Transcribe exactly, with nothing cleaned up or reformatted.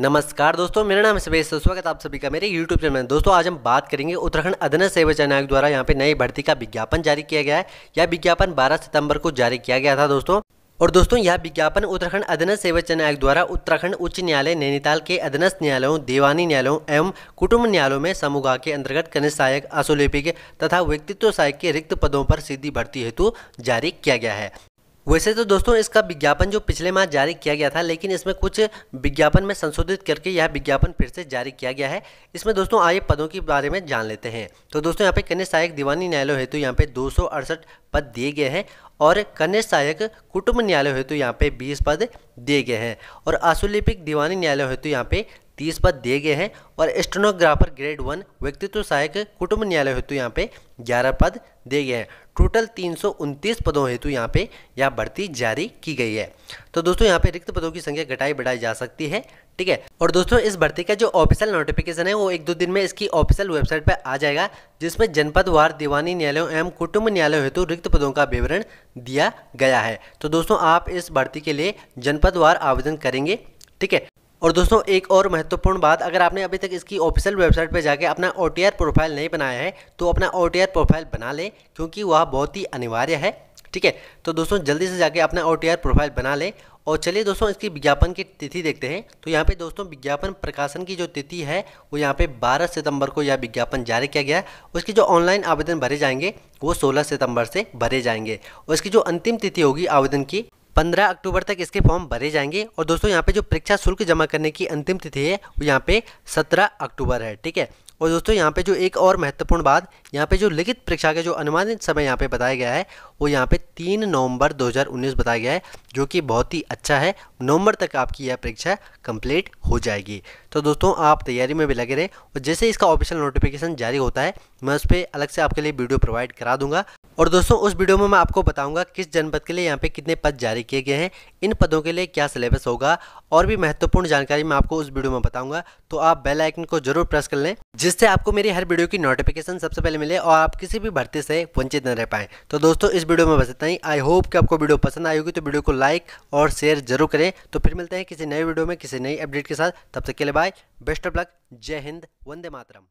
नमस्कार दोस्तों, मेरा नाम सुरेश, स्वागत आप सभी का मेरे यूट्यूब चैनल में। दोस्तों आज हम बात करेंगे उत्तराखंड अधीनस्थ सेवा चयन आयोग द्वारा यहाँ पे नई भर्ती का विज्ञापन जारी किया गया है। यह विज्ञापन बारह सितंबर को जारी किया गया था दोस्तों। और दोस्तों यह विज्ञापन उत्तराखंड अधीनस्थ सेवा चयन आयोग द्वारा उत्तराखंड उच्च न्यायालय, नैनीताल के अधीनस्थ न्यायालयों, देवानी न्यायालयों एवं कुटुम्ब न्यायालयों में समूह के अंतर्गत कनिष्ठ सहायक, आशुलिपिक तथा व्यक्तित्व सहायक के रिक्त पदों पर सीधी भर्ती हेतु जारी किया गया है। वैसे तो दोस्तों इसका विज्ञापन जो पिछले माह जारी किया गया था, लेकिन इसमें कुछ विज्ञापन में संशोधित करके यह विज्ञापन फिर से जारी किया गया है। इसमें दोस्तों आइए पदों के बारे में जान लेते हैं। तो दोस्तों यहाँ पे कनिष्ठ सहायक दीवानी न्यायालय हेतु यहाँ पे दो सौ अड़सठ पद दिए गए हैं और कनिष्ठ सहायक कुटुम्ब न्यायालय हेतु यहाँ पे बीस पद दिए गए हैं और आशुलिपिक दीवानी न्यायालय हेतु यहाँ पे तीस पद दिए गए हैं और स्टेनोग्राफर ग्रेड वन, व्यक्तित्व सहायक कुटुम्ब न्यायालय हेतु यहाँ पे ग्यारह पद दिए गए हैं। टोटल तीन सौ उनतीस पदों हेतु यहाँ पे यह भर्ती जारी की गई है। तो दोस्तों यहाँ पे रिक्त पदों की संख्या घटाई बढ़ाई जा सकती है, ठीक है। और दोस्तों इस भर्ती का जो ऑफिशियल नोटिफिकेशन है वो एक दो दिन में इसकी ऑफिशियल वेबसाइट पर आ जाएगा, जिसमें जनपदवार दीवानी न्यायालयों एवं कुटुम्ब न्यायालयों हेतु रिक्त पदों का विवरण दिया गया है। तो दोस्तों आप इस भर्ती के लिए जनपदवार आवेदन करेंगे, ठीक है। और दोस्तों एक और महत्वपूर्ण बात, अगर आपने अभी तक इसकी ऑफिशियल वेबसाइट पर जाके अपना ओटीआर प्रोफाइल नहीं बनाया है तो अपना ओटीआर प्रोफाइल बना लें, क्योंकि वह बहुत ही अनिवार्य है, ठीक है। तो दोस्तों जल्दी से जाके अपना ओटीआर प्रोफाइल बना लें। और चलिए दोस्तों इसकी विज्ञापन की तिथि देखते हैं। तो यहाँ पे दोस्तों विज्ञापन प्रकाशन की जो तिथि है वो यहाँ पे बारह सितंबर को यह विज्ञापन जारी किया गया है। उसके जो ऑनलाइन आवेदन भरे जाएंगे वो सोलह सितंबर से भरे जाएंगे और इसकी जो अंतिम तिथि होगी आवेदन की पंद्रह अक्टूबर तक इसके फॉर्म भरे जाएंगे। और दोस्तों यहाँ पे जो परीक्षा शुल्क जमा करने की अंतिम तिथि है वो यहाँ पे सत्रह अक्टूबर है, ठीक है। और दोस्तों यहाँ पे जो एक और महत्वपूर्ण बात, यहाँ पे जो लिखित परीक्षा का जो अनुमानित समय यहाँ पे बताया गया है वो यहाँ पे तीन नवंबर दो हज़ार उन्नीस बताया गया है, जो कि बहुत ही अच्छा है। नवंबर तक आपकी यह परीक्षा कंप्लीट हो जाएगी। तो दोस्तों आप तैयारी में भी लगे रहें और जैसे इसका ऑफिशियल नोटिफिकेशन जारी होता है मैं उस पर अलग से आपके लिए वीडियो प्रोवाइड करा दूंगा। और दोस्तों उस वीडियो में मैं आपको बताऊंगा किस जनपद के लिए यहाँ पे कितने पद जारी किए गए हैं, इन पदों के लिए क्या सिलेबस होगा और भी महत्वपूर्ण जानकारी मैं आपको उस वीडियो में बताऊंगा। तो आप बेल आइकन को जरूर प्रेस कर लें, जिससे आपको मेरी हर वीडियो की नोटिफिकेशन सबसे पहले मिले और आप किसी भी भर्ती से वंचित न रह पाएँ। तो दोस्तों इस वीडियो में बस इतना ही। आई होप कि आपको वीडियो पसंद आई होगी, तो वीडियो को लाइक और शेयर जरूर करें। तो फिर मिलते हैं किसी नए वीडियो में किसी नई अपडेट के साथ। तब तक के लिए बाय, बेस्ट ऑफ लक, जय हिंद, वंदे मातरम।